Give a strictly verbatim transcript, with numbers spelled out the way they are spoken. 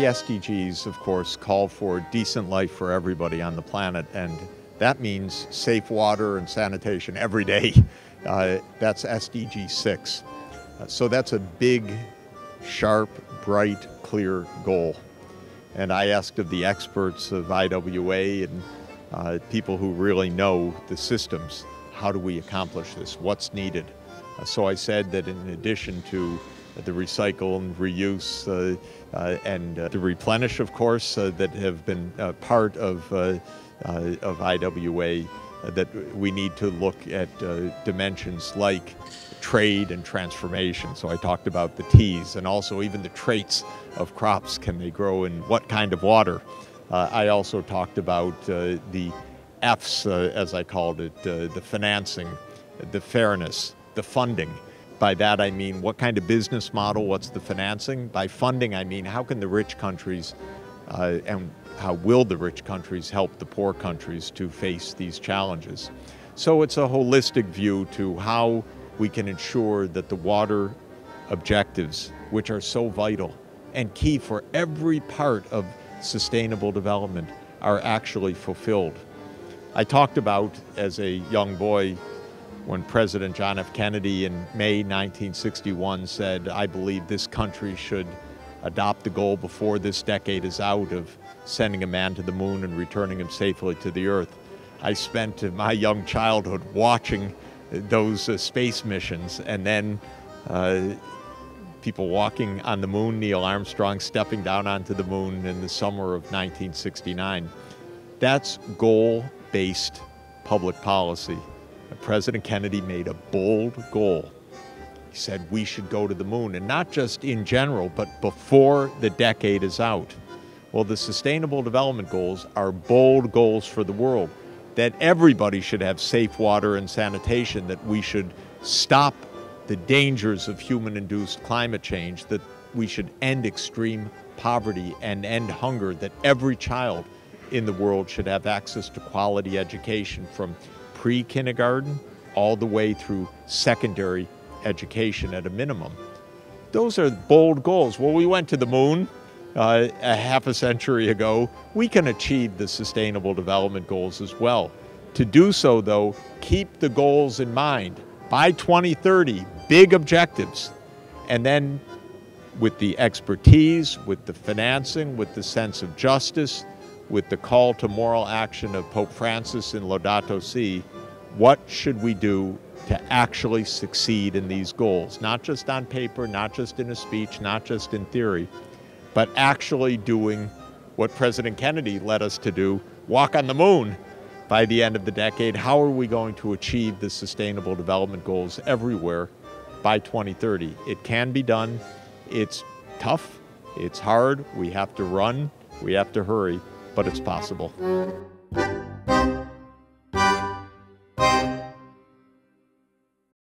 The S D Gs, of course, call for decent life for everybody on the planet, and that means safe water and sanitation every day. Uh, that's S D G six. Uh, so that's a big, sharp, bright, clear goal. And I asked of the experts of I W A and uh, people who really know the systems, how do we accomplish this? What's needed? Uh, so I said that in addition to the recycle and reuse uh, uh, and uh, the replenish, of course, uh, that have been uh, part of, uh, uh, of I W A, uh, that we need to look at uh, dimensions like trade and transformation. So I talked about the T's and also even the traits of crops. Can they grow in what kind of water? Uh, I also talked about uh, the F's, uh, as I called it, uh, the financing, the fairness, the funding. By that I mean, what kind of business model, what's the financing? By funding I mean, how can the rich countries uh, and how will the rich countries help the poor countries to face these challenges? So it's a holistic view to how we can ensure that the water objectives, which are so vital and key for every part of sustainable development, are actually fulfilled. I talked about, as a young boy, when President John F. Kennedy in May nineteen sixty-one said, I believe this country should adopt the goal before this decade is out of sending a man to the moon and returning him safely to the earth. I spent my young childhood watching those uh, space missions, and then uh, people walking on the moon, Neil Armstrong stepping down onto the moon in the summer of nineteen sixty-nine. That's goal-based public policy. President Kennedy made a bold goal. He said we should go to the moon, and not just in general, but before the decade is out. Well, the Sustainable Development Goals are bold goals for the world, that everybody should have safe water and sanitation, that we should stop the dangers of human-induced climate change, that we should end extreme poverty and end hunger, that every child in the world should have access to quality education from pre-kindergarten all the way through secondary education at a minimum. Those are bold goals. Well, we went to the moon uh, a half a century ago. We can achieve the Sustainable Development Goals as well. To do so, though, keep the goals in mind. By twenty thirty, big objectives. And then with the expertise, with the financing, with the sense of justice, with the call to moral action of Pope Francis in Laudato Si, what should we do to actually succeed in these goals? Not just on paper, not just in a speech, not just in theory, but actually doing what President Kennedy led us to do, walk on the moon by the end of the decade. How are we going to achieve the Sustainable Development Goals everywhere by twenty thirty? It can be done. It's tough. It's hard. We have to run. We have to hurry. But it's possible.